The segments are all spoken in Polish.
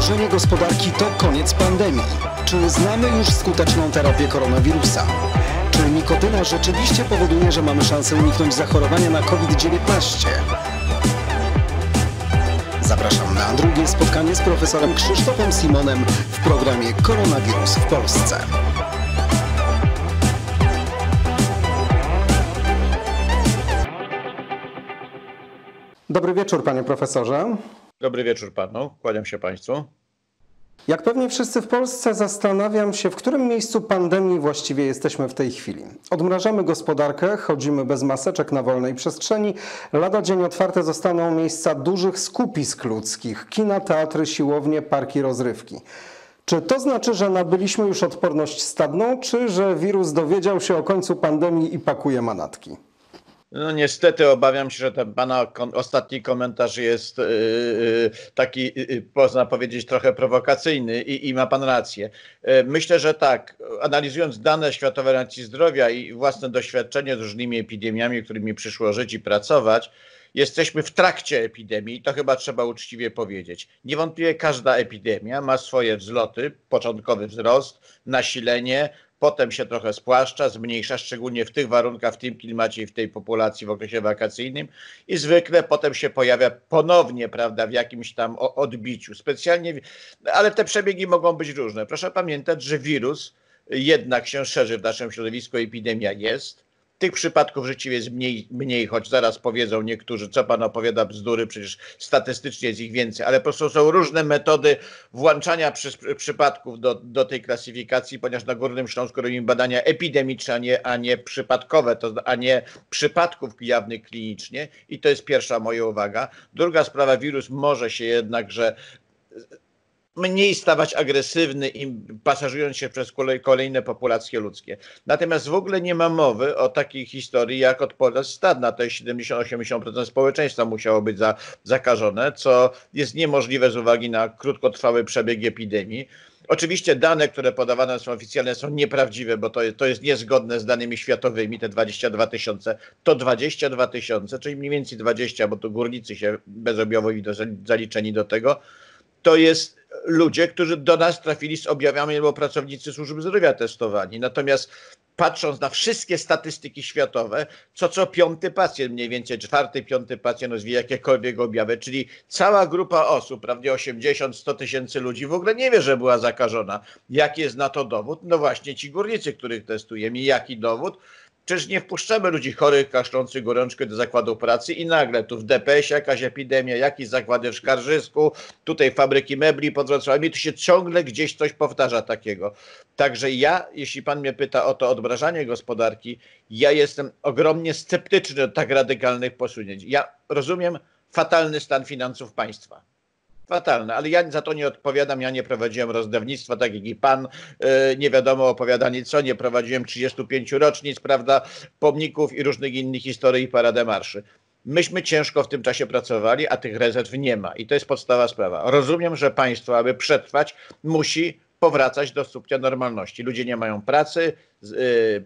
zamrożenie gospodarki to koniec pandemii? Czy znamy już skuteczną terapię koronawirusa? Czy nikotyna rzeczywiście powoduje, że mamy szansę uniknąć zachorowania na COVID-19? Zapraszam na drugie spotkanie z profesorem Krzysztofem Simonem w programie Koronawirus w Polsce. Dobry wieczór, panie profesorze. Dobry wieczór panu, kłaniam się państwu. Jak pewnie wszyscy w Polsce zastanawiam się, w którym miejscu pandemii właściwie jesteśmy w tej chwili. Odmrażamy gospodarkę, chodzimy bez maseczek na wolnej przestrzeni. Lada dzień otwarte zostaną miejsca dużych skupisk ludzkich, kina, teatry, siłownie, parki rozrywki. Czy to znaczy, że nabyliśmy już odporność stadną, czy że wirus dowiedział się o końcu pandemii i pakuje manatki? No niestety obawiam się, że ten pana ostatni komentarz jest taki, można powiedzieć, trochę prowokacyjny i ma pan rację. Myślę, że tak, analizując dane Światowej Organizacji Zdrowia i własne doświadczenie z różnymi epidemiami, którymi przyszło żyć i pracować, jesteśmy w trakcie epidemii i to chyba trzeba uczciwie powiedzieć. Niewątpliwie każda epidemia ma swoje wzloty, początkowy wzrost, nasilenie, potem się trochę spłaszcza, zmniejsza, szczególnie w tych warunkach, w tym klimacie i w tej populacji w okresie wakacyjnym i zwykle potem się pojawia ponownie, prawda, w jakimś tam odbiciu. Specjalnie, ale te przebiegi mogą być różne. Proszę pamiętać, że wirus jednak się szerzy w naszym środowisku, epidemia jest. Tych przypadków rzeczywiście jest mniej, choć zaraz powiedzą niektórzy, co pan opowiada bzdury, przecież statystycznie jest ich więcej, ale po prostu są różne metody włączania przypadków do tej klasyfikacji, ponieważ na Górnym Śląsku robimy badania epidemiczne, a nie przypadkowe, a nie przypadków jawnych klinicznie i to jest pierwsza moja uwaga. Druga sprawa, wirus może się jednakże mniej stawać agresywny i pasażując się przez kolejne populacje ludzkie. Natomiast w ogóle nie ma mowy o takiej historii jak odporność stadna. To jest 70-80% społeczeństwa musiało być zakażone, co jest niemożliwe z uwagi na krótkotrwały przebieg epidemii. Oczywiście dane, które podawane są oficjalne, są nieprawdziwe, bo to jest niezgodne z danymi światowymi, te 22 000. To 22 000, czyli mniej więcej 20, bo tu górnicy się bezobjawowo zaliczeni do tego. To jest ludzie, którzy do nas trafili z objawami albo pracownicy służb zdrowia testowani. Natomiast patrząc na wszystkie statystyki światowe, co piąty pacjent, mniej więcej czwarty, piąty pacjent rozwija jakiekolwiek objawy, czyli cała grupa osób, prawie 80–100 tysięcy ludzi w ogóle nie wie, że była zakażona. Jaki jest na to dowód? No właśnie ci górnicy, których testujemy. Jaki dowód? Przecież nie wpuszczamy ludzi chorych, kaszlących gorączkę do zakładów pracy i nagle tu w DPS-ie jakaś epidemia, jakieś zakłady w Skarżysku, tutaj fabryki mebli pod Wrocławiem, tu się ciągle gdzieś coś powtarza takiego. Także ja, jeśli pan mnie pyta o to odmrażanie gospodarki, ja jestem ogromnie sceptyczny do tak radykalnych posunięć. Ja rozumiem fatalny stan finansów państwa. Fatalne, ale ja za to nie odpowiadam, ja nie prowadziłem rozdawnictwa, tak jak i pan, nie wiadomo opowiadanie co, nie prowadziłem 35 rocznic, prawda, pomników i różnych innych historii i parademarszy. Myśmy ciężko w tym czasie pracowali, a tych rezerw nie ma i to jest podstawowa sprawa. Rozumiem, że państwo, aby przetrwać, musi powracać do stopnia normalności. Ludzie nie mają pracy,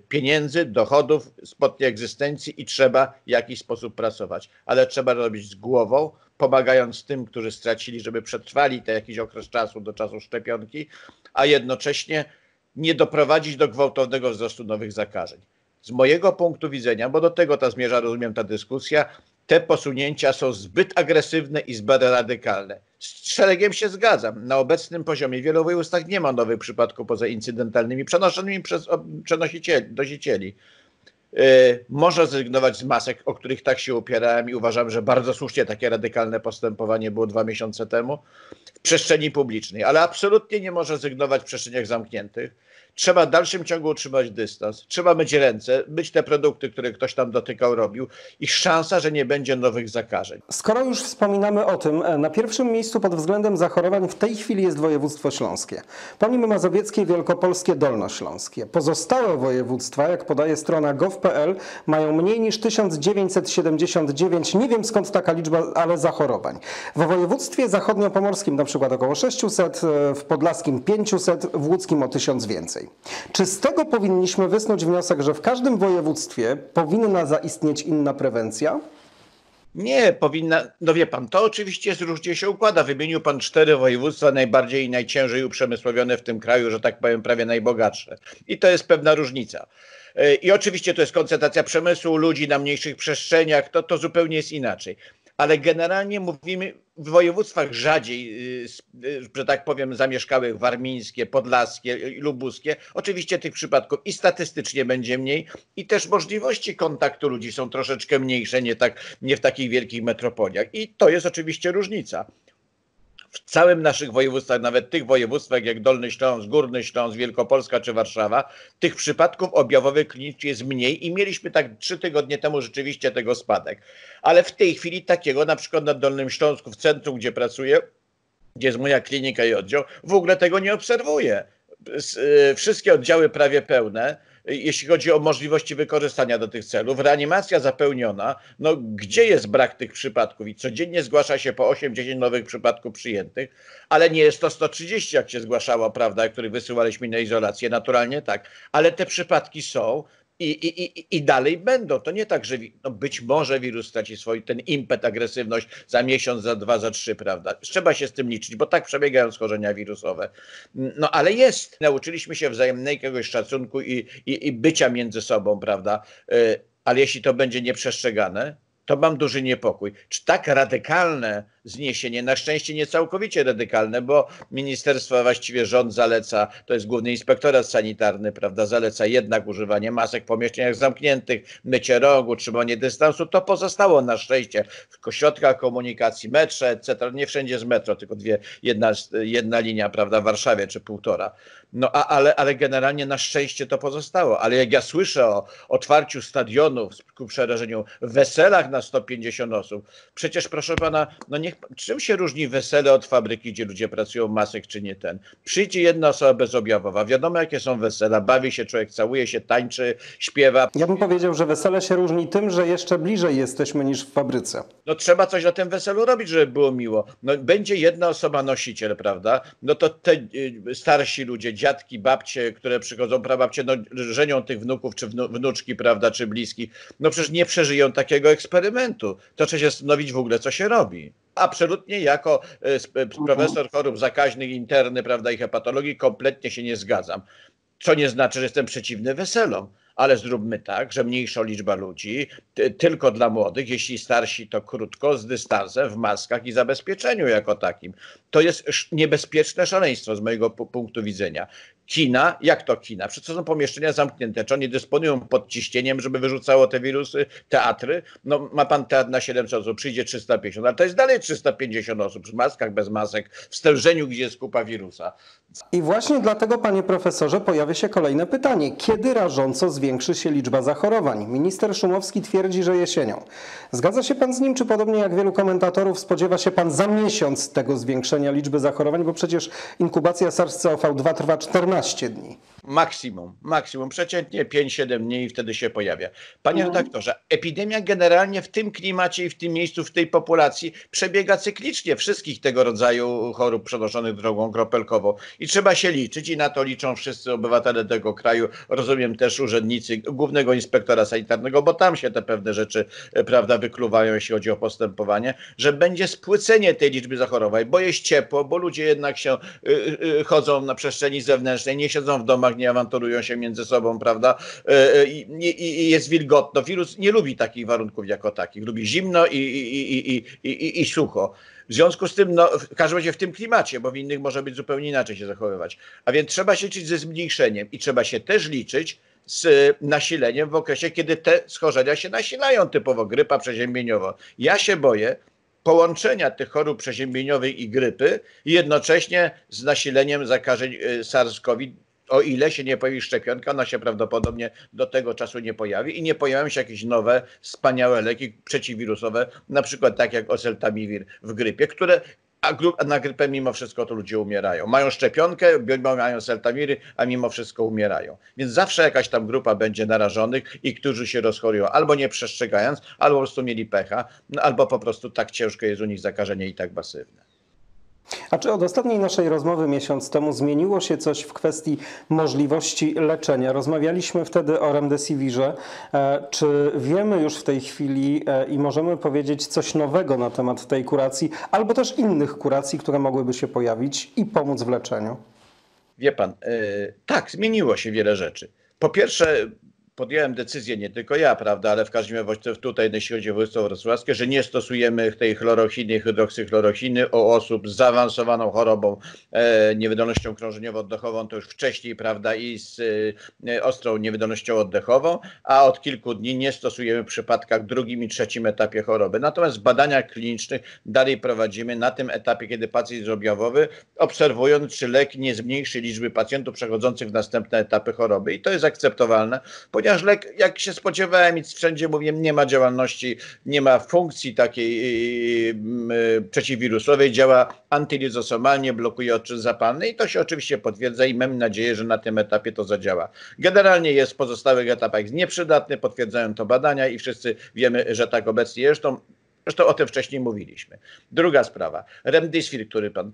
pieniędzy, dochodów, spodniej egzystencji i trzeba w jakiś sposób pracować. Ale trzeba robić z głową, pomagając tym, którzy stracili, żeby przetrwali ten jakiś okres czasu do czasu szczepionki, a jednocześnie nie doprowadzić do gwałtownego wzrostu nowych zakażeń. Z mojego punktu widzenia, bo do tego ta zmierza, rozumiem, ta dyskusja, te posunięcia są zbyt agresywne i zbyt radykalne. Z szeregiem się zgadzam. Na obecnym poziomie w wielu województwach nie ma nowych przypadków poza incydentalnymi przenoszonymi przez donosicieli. Można zrezygnować z masek, o których tak się upierałem i uważam, że bardzo słusznie takie radykalne postępowanie było 2 miesiące temu w przestrzeni publicznej, ale absolutnie nie można zrezygnować w przestrzeniach zamkniętych. Trzeba w dalszym ciągu utrzymać dystans, trzeba myć ręce, myć te produkty, które ktoś tam dotykał, robił i szansa, że nie będzie nowych zakażeń. Skoro już wspominamy o tym, na pierwszym miejscu pod względem zachorowań w tej chwili jest województwo śląskie. Po nim mazowieckie, wielkopolskie, dolnośląskie. Pozostałe województwa, jak podaje strona gov.pl, mają mniej niż 1979, nie wiem skąd taka liczba, ale zachorowań. W województwie zachodniopomorskim na przykład około 600, w podlaskim 500, w łódzkim o 1000 więcej. Czy z tego powinniśmy wysnuć wniosek, że w każdym województwie powinna zaistnieć inna prewencja? Nie, powinna, no wie pan, to oczywiście różnie się układa. Wymienił pan 4 województwa najbardziej i najciężej uprzemysłowione w tym kraju, że tak powiem, prawie najbogatsze. I to jest pewna różnica. I oczywiście to jest koncentracja przemysłu, ludzi na mniejszych przestrzeniach, to zupełnie jest inaczej. Ale generalnie mówimy w województwach rzadziej, że tak powiem, zamieszkałych, warmińskie, podlaskie, lubuskie. Oczywiście tych przypadków i statystycznie będzie mniej i też możliwości kontaktu ludzi są troszeczkę mniejsze, nie w takich wielkich metropoliach. I to jest oczywiście różnica. W całym naszych województwach, nawet tych województwach jak Dolny Śląsk, Górny Śląsk, Wielkopolska czy Warszawa, tych przypadków objawowych klinicznych jest mniej i mieliśmy tak 3 tygodnie temu rzeczywiście tego spadek. Ale w tej chwili takiego na przykład na Dolnym Śląsku, w centrum gdzie pracuję, gdzie jest moja klinika i oddział, w ogóle tego nie obserwuję. Wszystkie oddziały prawie pełne, jeśli chodzi o możliwości wykorzystania do tych celów. Reanimacja zapełniona, no gdzie jest brak tych przypadków? I codziennie zgłasza się po 8-10 nowych przypadków przyjętych, ale nie jest to 130, jak się zgłaszało, prawda, których wysyłaliśmy na izolację, naturalnie tak. Ale te przypadki są i dalej będą. To nie tak, że no być może wirus straci swój ten impet, agresywność za miesiąc, za 2, za 3, prawda? Trzeba się z tym liczyć, bo tak przebiegają schorzenia wirusowe. No ale jest. Nauczyliśmy się wzajemnej jakiegoś szacunku i bycia między sobą, prawda? Ale jeśli to będzie nieprzestrzegane, to mam duży niepokój. Czy tak radykalne zniesienie, na szczęście nie całkowicie radykalne, bo ministerstwo, właściwie rząd zaleca, to jest Główny Inspektorat Sanitarny, prawda, zaleca jednak używanie masek w pomieszczeniach zamkniętych, mycie rąk, utrzymanie dystansu, to pozostało na szczęście w środkach komunikacji, metrze, etc. Nie wszędzie z metro, tylko jedna linia, prawda, w Warszawie czy 1,5. No ale generalnie na szczęście to pozostało. Ale jak ja słyszę o otwarciu stadionów ku przerażeniu, weselach na 150 osób, przecież proszę pana, no nie. Czym się różni wesele od fabryki, gdzie ludzie pracują masek czy nie ten? Przyjdzie jedna osoba bezobjawowa, wiadomo jakie są wesela, bawi się człowiek, całuje się, tańczy, śpiewa. Ja bym powiedział, że wesele się różni tym, że jeszcze bliżej jesteśmy niż w fabryce. No trzeba coś na tym weselu robić, żeby było miło. No będzie jedna osoba nosiciel, prawda? No to te starsi ludzie, dziadki, babcie, które przychodzą, prababcie, no żenią tych wnuków czy wnuczki, prawda, czy bliskich, no przecież nie przeżyją takiego eksperymentu. To trzeba się zastanowić w ogóle, co się robi. Absolutnie jako profesor chorób zakaźnych, interny, prawda, i hepatologii kompletnie się nie zgadzam. Co nie znaczy, że jestem przeciwny weselom. Ale zróbmy tak, że mniejsza liczba ludzi, tylko dla młodych, jeśli starsi to krótko, z dystansem, w maskach i zabezpieczeniu jako takim. To jest niebezpieczne szaleństwo z mojego punktu widzenia. Kina, jak to kina? Przecież to są pomieszczenia zamknięte. Czy oni dysponują pod ciśnieniem, żeby wyrzucało te wirusy? Teatry? No ma pan teatr na 700 osób, przyjdzie 350, ale to jest dalej 350 osób w maskach, bez masek, w stężeniu, gdzie jest kupa wirusa. I właśnie dlatego, panie profesorze, pojawia się kolejne pytanie. Kiedy rażąco zwiększy się liczba zachorowań? Minister Szumowski twierdzi, że jesienią. Zgadza się pan z nim, czy podobnie jak wielu komentatorów spodziewa się pan za miesiąc tego zwiększenia liczby zachorowań, bo przecież inkubacja SARS-CoV-2 trwa 14 dni. Maksimum, przeciętnie 5-7 dni i wtedy się pojawia. Panie redaktorze, epidemia generalnie w tym klimacie i w tym miejscu, w tej populacji przebiega cyklicznie wszystkich tego rodzaju chorób przenoszonych drogą kropelkową i trzeba się liczyć i na to liczą wszyscy obywatele tego kraju, rozumiem też urzędnicy Głównego Inspektora Sanitarnego, bo tam się te pewne rzeczy, prawda, wykluwają, jeśli chodzi o postępowanie, że będzie spłycenie tej liczby zachorowań, bo jest ciepło, bo ludzie jednak się chodzą na przestrzeni zewnętrznej, nie siedzą w domach, nie awanturują się między sobą, prawda, i jest wilgotno. Wirus nie lubi takich warunków jako takich. Lubi zimno i sucho. W związku z tym, no, w każdym razie w tym klimacie, bo w innych może być zupełnie inaczej się zachowywać. A więc trzeba się liczyć ze zmniejszeniem i trzeba się też liczyć z nasileniem w okresie, kiedy te schorzenia się nasilają, typowo grypa przeziębieniowa. Ja się boję połączenia tych chorób przeziębieniowych i grypy i jednocześnie z nasileniem zakażeń SARS-CoV-2. O ile się nie pojawi szczepionka, ona się prawdopodobnie do tego czasu nie pojawi i nie pojawią się jakieś nowe, wspaniałe leki przeciwwirusowe, na przykład tak jak oseltamivir w grypie, które na grypę mimo wszystko to ludzie umierają. Mają szczepionkę, mają oseltamiry, a mimo wszystko umierają. Więc zawsze jakaś tam grupa będzie narażonych i którzy się rozchorują, albo nie przestrzegając, albo po prostu mieli pecha, albo po prostu tak ciężko jest u nich zakażenie i tak masywne. A czy od ostatniej naszej rozmowy miesiąc temu zmieniło się coś w kwestii możliwości leczenia? Rozmawialiśmy wtedy o remdesivirze. Czy wiemy już w tej chwili i możemy powiedzieć coś nowego na temat tej kuracji, albo też innych kuracji, które mogłyby się pojawić i pomóc w leczeniu? Wie pan, tak, zmieniło się wiele rzeczy. Po pierwsze, podjąłem decyzję, nie tylko ja, prawda, ale w każdym razie tutaj, jeśli chodzi o województwo wrocławskie, że nie stosujemy tej chlorochiny, hydroksychlorochiny u osób z zaawansowaną chorobą, niewydolnością krążeniowo-oddechową, to już wcześniej, prawda, i z ostrą niewydolnością oddechową, a od kilku dni nie stosujemy w przypadkach drugim i trzecim etapie choroby. Natomiast badania klinicznych dalej prowadzimy na tym etapie, kiedy pacjent jest objawowy, obserwując, czy lek nie zmniejszy liczby pacjentów przechodzących w następne etapy choroby. I to jest akceptowalne, ponieważ lek, jak się spodziewałem i wszędzie mówiłem, nie ma działalności, nie ma funkcji takiej przeciwwirusowej, działa antylizosomalnie, blokuje odczyn zapalny i to się oczywiście potwierdza i mam nadzieję, że na tym etapie to zadziała. Generalnie jest w pozostałych etapach nieprzydatny, potwierdzają to badania i wszyscy wiemy, że tak obecnie jest. Zresztą o tym wcześniej mówiliśmy. Druga sprawa, remdesivir, który pan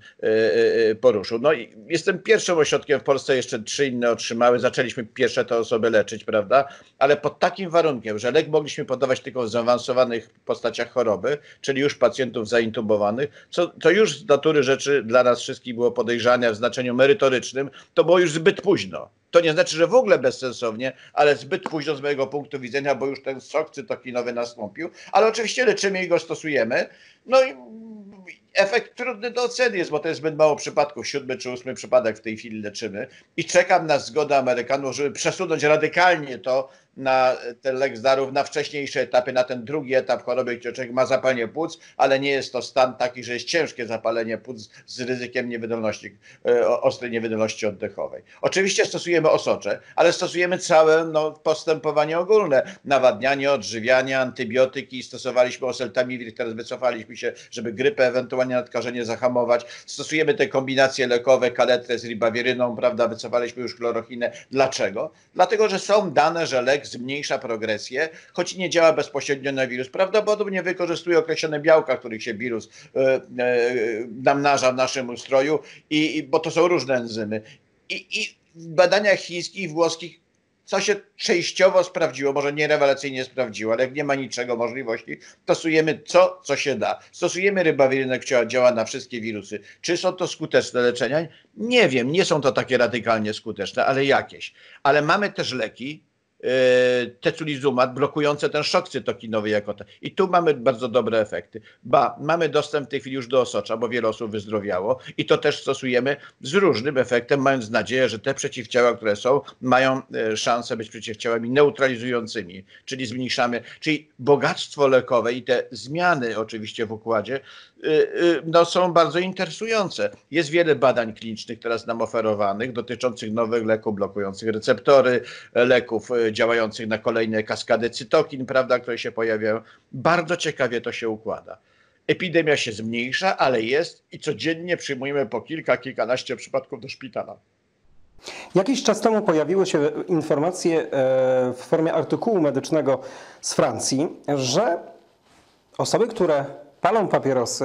poruszył. No i jestem pierwszym ośrodkiem w Polsce, jeszcze 3 inne otrzymały. Zaczęliśmy pierwsze te osoby leczyć, prawda? Ale pod takim warunkiem, że lek mogliśmy podawać tylko w zaawansowanych postaciach choroby, czyli już pacjentów zaintubowanych, co już z natury rzeczy dla nas wszystkich było podejrzane w znaczeniu merytorycznym, to było już zbyt późno. To nie znaczy, że w ogóle bezsensownie, ale zbyt późno z mojego punktu widzenia, bo już ten sok cytokinowy nastąpił. Ale oczywiście leczymy i go stosujemy. No i efekt trudny do oceny jest, bo to jest zbyt mało przypadków. 7. czy 8. przypadek w tej chwili leczymy. I czekam na zgodę Amerykanów, żeby przesunąć radykalnie to na ten lek z darów, na wcześniejsze etapy, na ten drugi etap choroby, gdzie człowiek ma zapalenie płuc, ale nie jest to stan taki, że jest ciężkie zapalenie płuc z ryzykiem niewydolności, ostrej niewydolności oddechowej. Oczywiście stosujemy osocze, ale stosujemy całe postępowanie ogólne. Nawadnianie, odżywianie, antybiotyki, stosowaliśmy oseltamivir, teraz wycofaliśmy się, żeby grypę, ewentualnie nadkażenie zahamować. Stosujemy te kombinacje lekowe, kaletre z rybawiryną, prawda, wycofaliśmy już chlorochinę. Dlaczego? Dlatego, że są dane, że lek zmniejsza progresję, choć nie działa bezpośrednio na wirus. Prawdopodobnie wykorzystuje określone białka, których się wirus namnaża w naszym ustroju, bo to są różne enzymy. I w badaniach chińskich i włoskich, co się częściowo sprawdziło, może nie rewelacyjnie sprawdziło, ale jak nie ma niczego możliwości, stosujemy co się da. Stosujemy rybawirynę, która działa na wszystkie wirusy. Czy są to skuteczne leczenia? Nie wiem, nie są to takie radykalnie skuteczne, ale jakieś. Ale mamy też leki, tocilizumab, blokujące ten szok cytokinowy jako ten. I tu mamy bardzo dobre efekty. Mamy dostęp w tej chwili już do osocza, bo wiele osób wyzdrowiało i to też stosujemy z różnym efektem, mając nadzieję, że te przeciwciała, które są, mają szansę być przeciwciałami neutralizującymi, czyli zmniejszamy, czyli bogactwo lekowe i te zmiany oczywiście w układzie są bardzo interesujące. Jest wiele badań klinicznych teraz nam oferowanych dotyczących nowych leków blokujących receptory, leków działających na kolejne kaskady cytokin, prawda, które się pojawiają. Bardzo ciekawie to się układa. Epidemia się zmniejsza, ale jest i codziennie przyjmujemy po kilkanaście przypadków do szpitala. Jakiś czas temu pojawiły się informacje w formie artykułu medycznego z Francji, że osoby, które palą papierosy,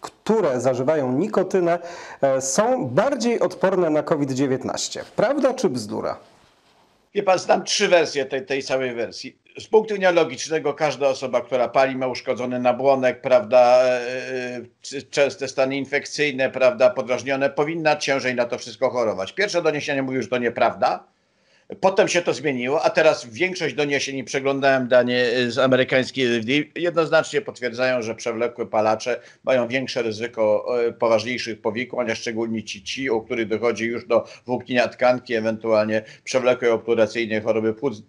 które zażywają nikotynę, są bardziej odporne na COVID-19. Prawda czy bzdura? Wie pan, znam 3 wersje tej samej wersji. Z punktu widzenia logicznego każda osoba, która pali, ma uszkodzony nabłonek, prawda, częste stany infekcyjne, prawda, podrażnione, powinna ciężej na to wszystko chorować. Pierwsze doniesienie mówiły, że to nieprawda. Potem się to zmieniło, a teraz większość doniesień, przeglądałem dane z amerykańskiej FDA, jednoznacznie potwierdzają, że przewlekłe palacze mają większe ryzyko poważniejszych powikłań, a szczególnie ci, u których dochodzi już do włóknienia tkanki, ewentualnie przewlekłej obturacyjnej choroby płuc,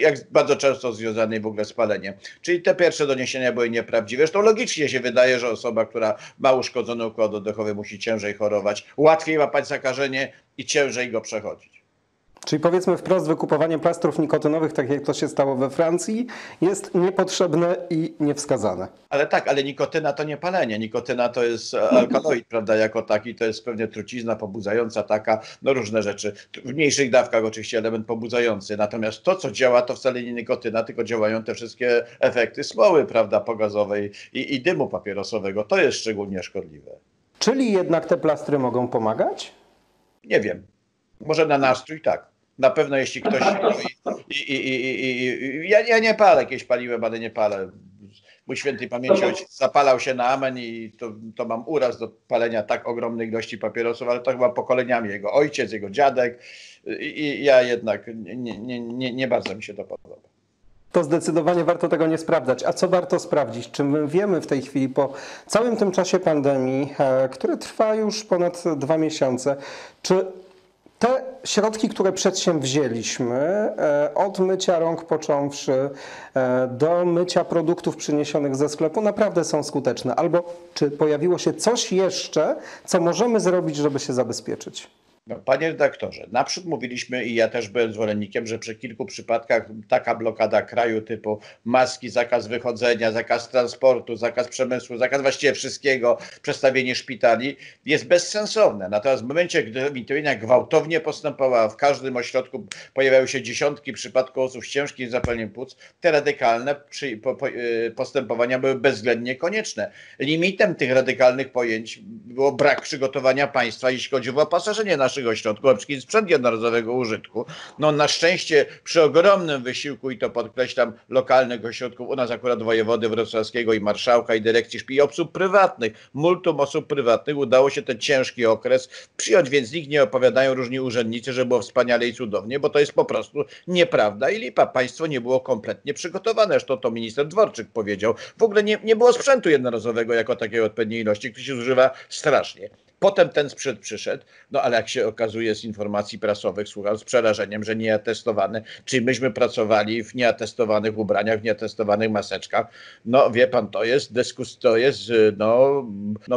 jak bardzo często związanej w ogóle z paleniem. Czyli te pierwsze doniesienia były nieprawdziwe. Zresztą logicznie się wydaje, że osoba, która ma uszkodzony układ oddechowy, musi ciężej chorować, łatwiej łapać zakażenie i ciężej go przechodzić. Czyli powiedzmy wprost, wykupowanie plastrów nikotynowych, tak jak to się stało we Francji, jest niepotrzebne i niewskazane. Ale tak, ale nikotyna to nie palenie. Nikotyna to jest alkaloid, prawda, jako taki. To jest pewnie trucizna pobudzająca taka, różne rzeczy. W mniejszych dawkach oczywiście element pobudzający. Natomiast to, co działa, to wcale nie nikotyna, tylko działają te wszystkie efekty smoły, prawda, pogazowej i dymu papierosowego. To jest szczególnie szkodliwe. Czyli jednak te plastry mogą pomagać? Nie wiem. Może na nastrój tak. Na pewno jeśli ktoś... Ja nie palę, kiedyś paliłem, ale nie palę. Mój świętej pamięci ojciec zapalał się na amen i to mam uraz do palenia tak ogromnej ilości papierosów, ale to chyba pokoleniami jego ojciec, jego dziadek i ja jednak nie bardzo mi się to podoba. To zdecydowanie warto tego nie sprawdzać. A co warto sprawdzić? Czy my wiemy w tej chwili po całym tym czasie pandemii, które trwa już ponad 2 miesiące, czy te środki, które przedsięwzięliśmy, od mycia rąk począwszy do mycia produktów przyniesionych ze sklepu, naprawdę są skuteczne? Albo czy pojawiło się coś jeszcze, co możemy zrobić, żeby się zabezpieczyć? No, panie redaktorze, naprzód mówiliśmy i ja też byłem zwolennikiem, że przy kilku przypadkach taka blokada kraju typu maski, zakaz wychodzenia, zakaz transportu, zakaz przemysłu, zakaz właściwie wszystkiego, przestawienie szpitali jest bezsensowne. Natomiast w momencie, gdy epidemia gwałtownie postępowała, w każdym ośrodku pojawiały się dziesiątki przypadków osób z ciężkim zapaleniem płuc, te radykalne postępowania były bezwzględnie konieczne. Limitem tych radykalnych pojęć było brak przygotowania państwa, jeśli chodzi o opasożenie naszych ośrodku, na przykład sprzęt jednorazowego użytku. No na szczęście przy ogromnym wysiłku, i to podkreślam, lokalnych ośrodków, u nas akurat wojewody wrocławskiego i marszałka i dyrekcji szpitali, i osób prywatnych, multum osób prywatnych udało się ten ciężki okres przyjąć, więc nikt nie opowiadają różni urzędnicy, że było wspaniale i cudownie, bo to jest po prostu nieprawda i lipa. Państwo nie było kompletnie przygotowane, zresztą to minister Dworczyk powiedział. W ogóle nie było sprzętu jednorazowego jako takiej odpowiedniej ilości, który się zużywa strasznie. Potem ten sprzęt przyszedł, no ale jak się okazuje z informacji prasowych, słucham z przerażeniem, że nieatestowany, czyli myśmy pracowali w nieatestowanych ubraniach, w nieatestowanych maseczkach. No wie pan, to jest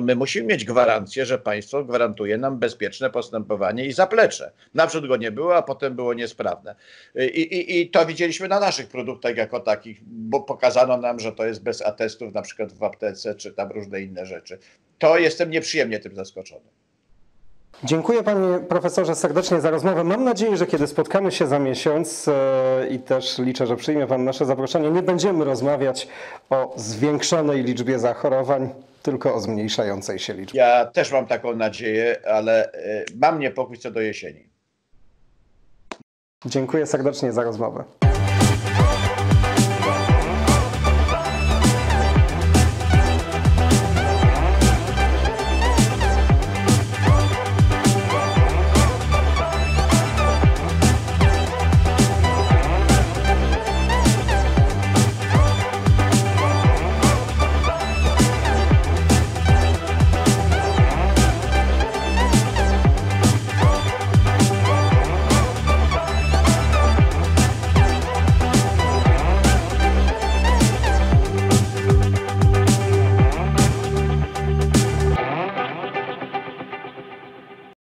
my musimy mieć gwarancję, że państwo gwarantuje nam bezpieczne postępowanie i zaplecze. Naprzód go nie było, a potem było niesprawne. I to widzieliśmy na naszych produktach jako takich, bo pokazano nam, że to jest bez atestów, na przykład w aptece, czy tam różne inne rzeczy. To jestem nieprzyjemnie tym zaskoczony. Dziękuję panie profesorze serdecznie za rozmowę. Mam nadzieję, że kiedy spotkamy się za miesiąc i też liczę, że przyjmie pan nasze zaproszenie, nie będziemy rozmawiać o zwiększonej liczbie zachorowań, tylko o zmniejszającej się liczbie. Ja też mam taką nadzieję, ale mam niepokój co do jesieni. Dziękuję serdecznie za rozmowę.